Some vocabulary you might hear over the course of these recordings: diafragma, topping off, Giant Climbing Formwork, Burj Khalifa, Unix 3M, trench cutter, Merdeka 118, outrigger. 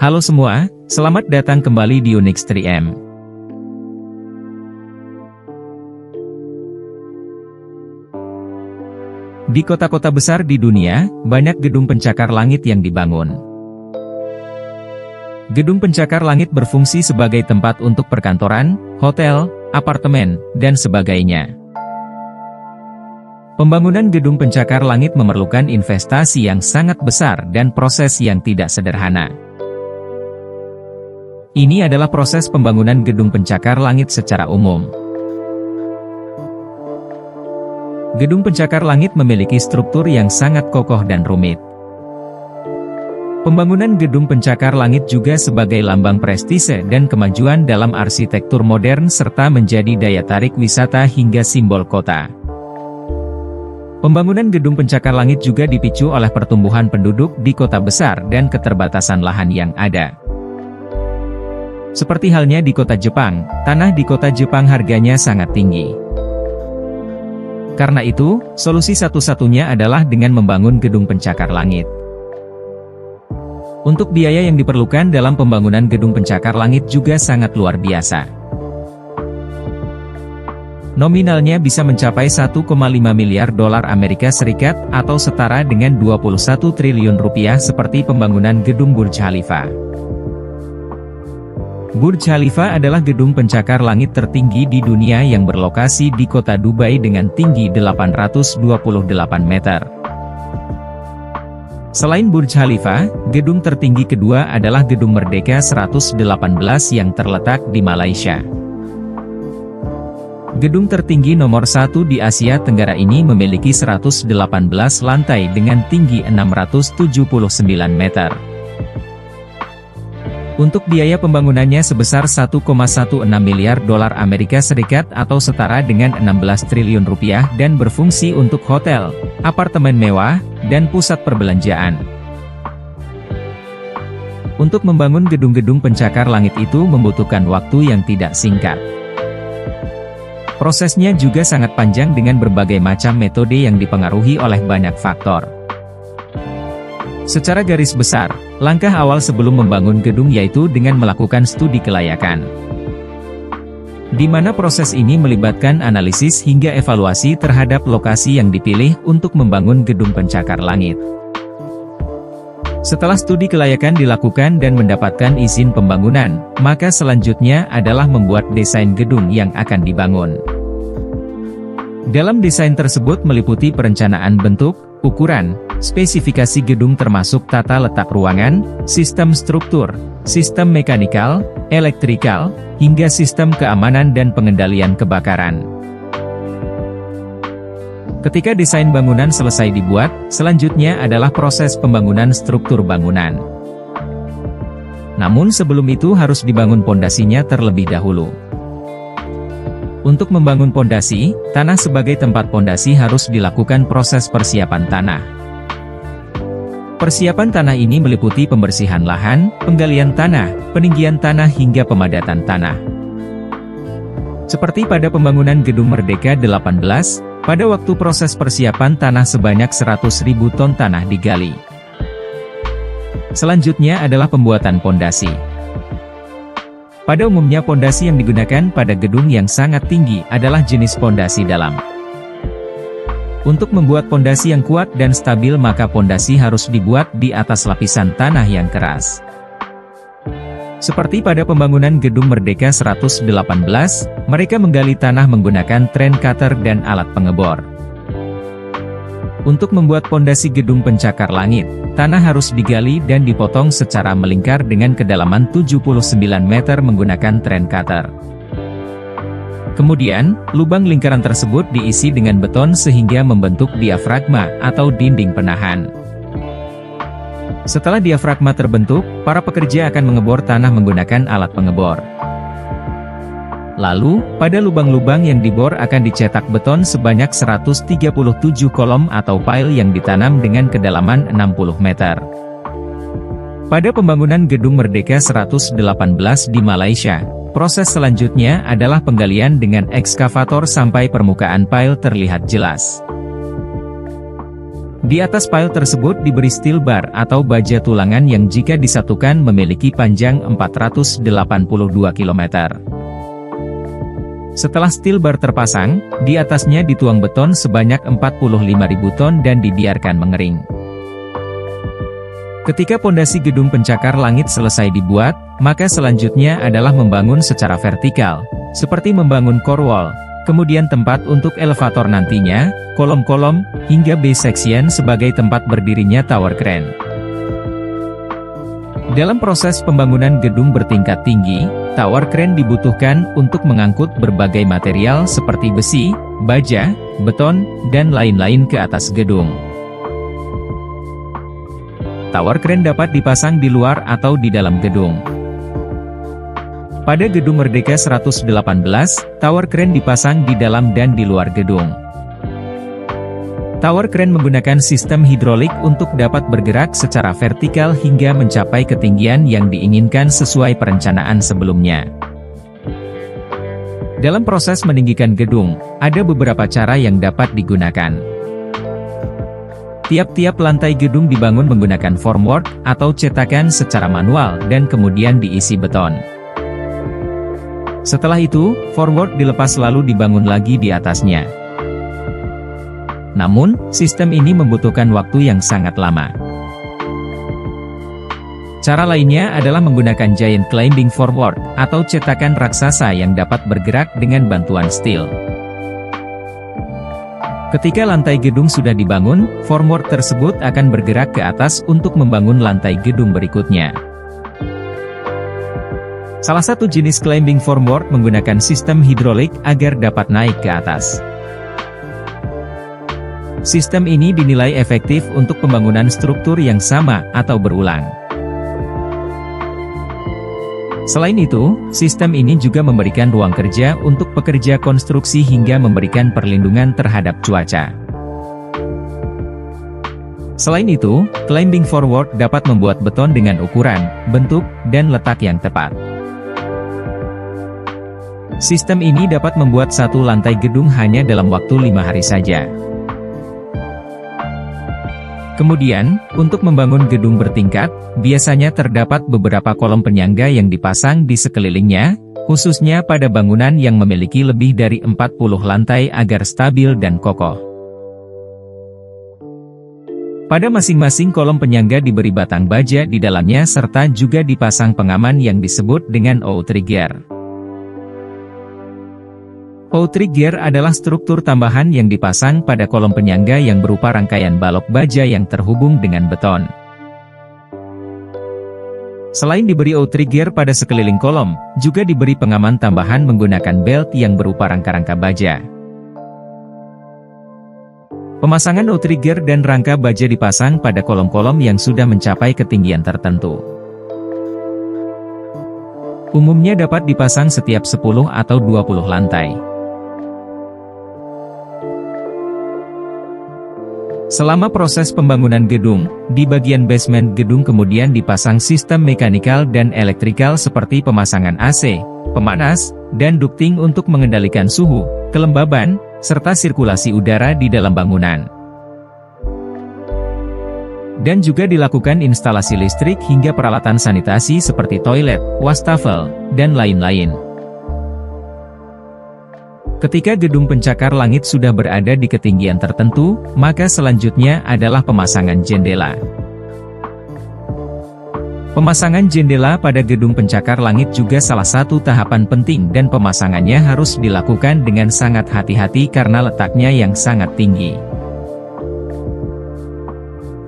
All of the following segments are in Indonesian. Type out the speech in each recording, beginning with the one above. Halo semua, selamat datang kembali di Unix 3M. Di kota-kota besar di dunia, banyak gedung pencakar langit yang dibangun. Gedung pencakar langit berfungsi sebagai tempat untuk perkantoran, hotel, apartemen, dan sebagainya. Pembangunan gedung pencakar langit memerlukan investasi yang sangat besar dan proses yang tidak sederhana. Ini adalah proses pembangunan gedung pencakar langit secara umum. Gedung pencakar langit memiliki struktur yang sangat kokoh dan rumit. Pembangunan gedung pencakar langit juga sebagai lambang prestise dan kemajuan dalam arsitektur modern serta menjadi daya tarik wisata hingga simbol kota. Pembangunan gedung pencakar langit juga dipicu oleh pertumbuhan penduduk di kota besar dan keterbatasan lahan yang ada. Seperti halnya di kota Jepang, tanah di kota Jepang harganya sangat tinggi. Karena itu, solusi satu-satunya adalah dengan membangun gedung pencakar langit. Untuk biaya yang diperlukan dalam pembangunan gedung pencakar langit juga sangat luar biasa. Nominalnya bisa mencapai 1,5 miliar dolar Amerika Serikat atau setara dengan 21 triliun rupiah seperti pembangunan gedung Burj Khalifa. Burj Khalifa adalah gedung pencakar langit tertinggi di dunia yang berlokasi di kota Dubai dengan tinggi 828 meter. Selain Burj Khalifa, gedung tertinggi kedua adalah gedung Merdeka 118 yang terletak di Malaysia. Gedung tertinggi nomor 1 di Asia Tenggara ini memiliki 118 lantai dengan tinggi 679 meter. Untuk biaya pembangunannya sebesar 1,16 miliar dolar Amerika Serikat atau setara dengan 16 triliun rupiah dan berfungsi untuk hotel, apartemen mewah, dan pusat perbelanjaan. Untuk membangun gedung-gedung pencakar langit itu membutuhkan waktu yang tidak singkat. Prosesnya juga sangat panjang dengan berbagai macam metode yang dipengaruhi oleh banyak faktor. Secara garis besar, langkah awal sebelum membangun gedung yaitu dengan melakukan studi kelayakan, di mana proses ini melibatkan analisis hingga evaluasi terhadap lokasi yang dipilih untuk membangun gedung pencakar langit. Setelah studi kelayakan dilakukan dan mendapatkan izin pembangunan, maka selanjutnya adalah membuat desain gedung yang akan dibangun. Dalam desain tersebut meliputi perencanaan bentuk, ukuran, spesifikasi gedung termasuk tata letak ruangan, sistem struktur, sistem mekanikal, elektrikal, hingga sistem keamanan dan pengendalian kebakaran. Ketika desain bangunan selesai dibuat, selanjutnya adalah proses pembangunan struktur bangunan. Namun sebelum itu harus dibangun pondasinya terlebih dahulu. Untuk membangun pondasi, tanah sebagai tempat pondasi harus dilakukan proses persiapan tanah. Persiapan tanah ini meliputi pembersihan lahan, penggalian tanah, peninggian tanah hingga pemadatan tanah. Seperti pada pembangunan Gedung Merdeka 18, pada waktu proses persiapan tanah sebanyak 100.000 ton tanah digali. Selanjutnya adalah pembuatan pondasi. Pada umumnya pondasi yang digunakan pada gedung yang sangat tinggi adalah jenis pondasi dalam. Untuk membuat pondasi yang kuat dan stabil maka pondasi harus dibuat di atas lapisan tanah yang keras. Seperti pada pembangunan Gedung Merdeka 118, mereka menggali tanah menggunakan trench cutter dan alat pengebor. Untuk membuat pondasi gedung pencakar langit, tanah harus digali dan dipotong secara melingkar dengan kedalaman 79 meter menggunakan trench cutter. Kemudian, lubang lingkaran tersebut diisi dengan beton sehingga membentuk diafragma atau dinding penahan. Setelah diafragma terbentuk, para pekerja akan mengebor tanah menggunakan alat pengebor. Lalu, pada lubang-lubang yang dibor akan dicetak beton sebanyak 137 kolom atau pile yang ditanam dengan kedalaman 60 meter. Pada pembangunan Gedung Merdeka 118 di Malaysia, proses selanjutnya adalah penggalian dengan ekskavator sampai permukaan pile terlihat jelas. Di atas pile tersebut diberi steel bar atau baja tulangan yang jika disatukan memiliki panjang 482 km. Setelah steel bar terpasang, di atasnya dituang beton sebanyak 45.000 ton dan dibiarkan mengering. Ketika pondasi gedung pencakar langit selesai dibuat, maka selanjutnya adalah membangun secara vertikal, seperti membangun core wall, kemudian tempat untuk elevator nantinya, kolom-kolom, hingga base section sebagai tempat berdirinya tower crane. Dalam proses pembangunan gedung bertingkat tinggi, tower crane dibutuhkan untuk mengangkut berbagai material seperti besi, baja, beton, dan lain-lain ke atas gedung. Tower crane dapat dipasang di luar atau di dalam gedung. Pada Gedung Merdeka 118, tower crane dipasang di dalam dan di luar gedung. Tower crane menggunakan sistem hidrolik untuk dapat bergerak secara vertikal hingga mencapai ketinggian yang diinginkan sesuai perencanaan sebelumnya. Dalam proses meninggikan gedung, ada beberapa cara yang dapat digunakan. Tiap-tiap lantai gedung dibangun menggunakan formwork atau cetakan secara manual dan kemudian diisi beton. Setelah itu, formwork dilepas lalu dibangun lagi di atasnya. Namun, sistem ini membutuhkan waktu yang sangat lama. Cara lainnya adalah menggunakan Giant Climbing Formwork, atau cetakan raksasa yang dapat bergerak dengan bantuan steel. Ketika lantai gedung sudah dibangun, formwork tersebut akan bergerak ke atas untuk membangun lantai gedung berikutnya. Salah satu jenis climbing formwork menggunakan sistem hidrolik agar dapat naik ke atas. Sistem ini dinilai efektif untuk pembangunan struktur yang sama atau berulang. Selain itu, sistem ini juga memberikan ruang kerja untuk pekerja konstruksi hingga memberikan perlindungan terhadap cuaca. Selain itu, climbing formwork dapat membuat beton dengan ukuran, bentuk, dan letak yang tepat. Sistem ini dapat membuat satu lantai gedung hanya dalam waktu 5 hari saja. Kemudian, untuk membangun gedung bertingkat, biasanya terdapat beberapa kolom penyangga yang dipasang di sekelilingnya, khususnya pada bangunan yang memiliki lebih dari 40 lantai agar stabil dan kokoh. Pada masing-masing kolom penyangga diberi batang baja di dalamnya serta juga dipasang pengaman yang disebut dengan outrigger. Outrigger adalah struktur tambahan yang dipasang pada kolom penyangga yang berupa rangkaian balok baja yang terhubung dengan beton. Selain diberi outrigger pada sekeliling kolom, juga diberi pengaman tambahan menggunakan belt yang berupa rangka-rangka baja. Pemasangan outrigger dan rangka baja dipasang pada kolom-kolom yang sudah mencapai ketinggian tertentu. Umumnya dapat dipasang setiap 10 atau 20 lantai. Selama proses pembangunan gedung, di bagian basement gedung kemudian dipasang sistem mekanikal dan elektrikal seperti pemasangan AC, pemanas, dan ducting untuk mengendalikan suhu, kelembaban, serta sirkulasi udara di dalam bangunan. Dan juga dilakukan instalasi listrik hingga peralatan sanitasi seperti toilet, wastafel, dan lain-lain. Ketika gedung pencakar langit sudah berada di ketinggian tertentu, maka selanjutnya adalah pemasangan jendela. Pemasangan jendela pada gedung pencakar langit juga salah satu tahapan penting dan pemasangannya harus dilakukan dengan sangat hati-hati karena letaknya yang sangat tinggi.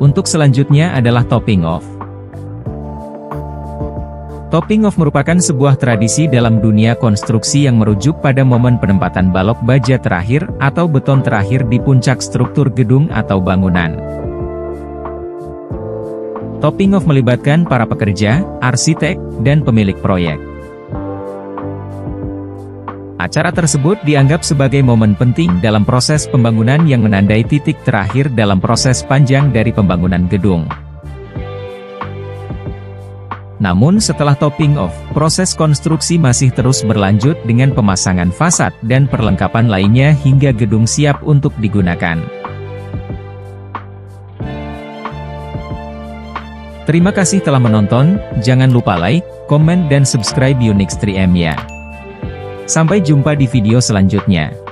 Untuk selanjutnya adalah topping off. Topping off merupakan sebuah tradisi dalam dunia konstruksi yang merujuk pada momen penempatan balok baja terakhir atau beton terakhir di puncak struktur gedung atau bangunan. Topping off melibatkan para pekerja, arsitek, dan pemilik proyek. Acara tersebut dianggap sebagai momen penting dalam proses pembangunan yang menandai titik terakhir dalam proses panjang dari pembangunan gedung. Namun setelah topping off, proses konstruksi masih terus berlanjut dengan pemasangan fasad dan perlengkapan lainnya hingga gedung siap untuk digunakan. Terima kasih telah menonton, jangan lupa like, komen dan subscribe Unix 3M ya. Sampai jumpa di video selanjutnya.